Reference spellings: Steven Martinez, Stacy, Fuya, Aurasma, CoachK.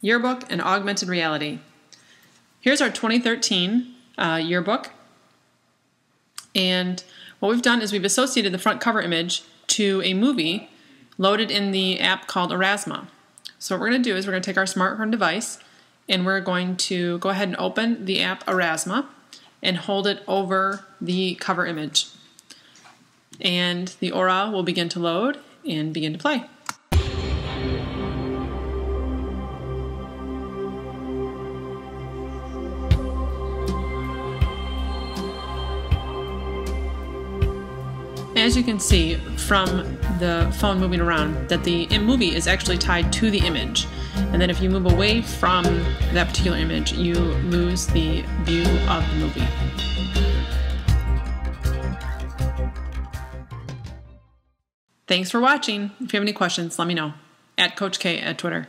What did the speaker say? Yearbook and Augmented Reality. Here's our 2013 yearbook, and what we've done is we've associated the front cover image to a movie loaded in the app called Aurasma. So what we're going to do is we're going to take our smartphone device and we're going to go ahead and open the app Aurasma and hold it over the cover image. And the aura will begin to load and begin to play. As you can see from the phone moving around, that the movie is actually tied to the image, and then if you move away from that particular image, you lose the view of the movie. Thanks for watching. If you have any questions, let me know. @CoachK at Twitter.